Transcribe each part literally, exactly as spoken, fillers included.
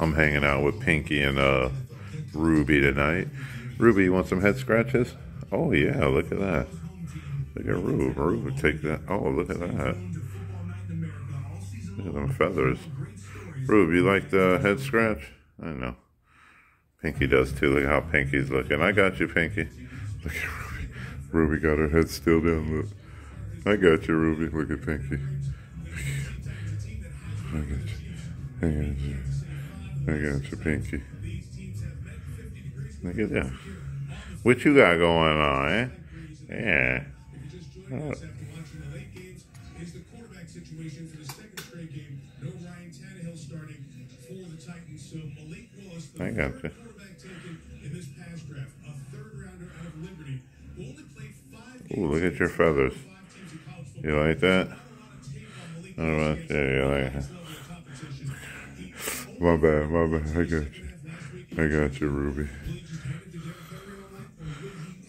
I'm hanging out with Pinky and uh, Ruby tonight. Ruby, you want some head scratches? Oh yeah, look at that. Look at Ruby. Ruby, take that. Oh, look at that. Look at them feathers. Ruby, you like the head scratch? I know. Pinky does too. Look how Pinky's looking. I got you, Pinky. Look at Ruby. Ruby got her head still down. Look. I got you, Ruby. Look at Pinky. I got you. I got you. I got you, Pinky. Look at that. What you got going on, eh? Yeah. Oh. Situation for the second straight game. No Ryan Tannehill starting for the Titans. So Malik Willis, the third quarterback taken in this pass draft, a third rounder out of Liberty, who only played five games. Ooh, look at your feathers. You like that? I don't know. Yeah, you like that. My bad, my bad. I got you. I got you, Ruby.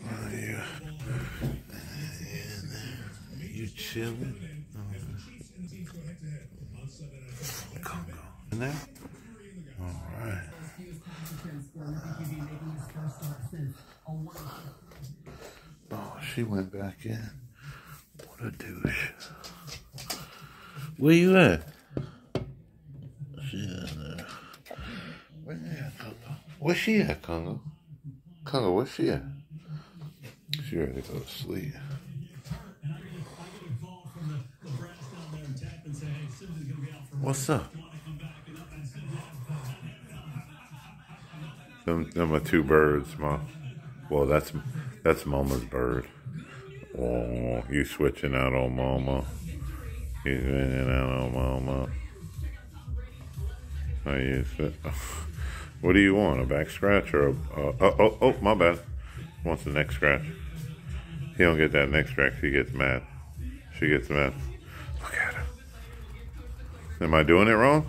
Oh, yeah. You chilling? Kongo. In there? All right. Oh, she went back in. What a douche. Where you at? She's in there. Where's she at, Kongo? Where's she at, Kongo? Kongo, where's she at? She ready to go to sleep. What's up? Them, them are two birds, Mom. Well, that's that's Mama's bird. Oh, you switching out on Mama. You switching out on Mama. Oh, you switch. What do you want? A back scratch or a? Uh, oh, oh, oh, my bad. He wants the neck scratch. He don't get that neck scratch. He gets mad. She gets mad. Look at her. Am I doing it wrong?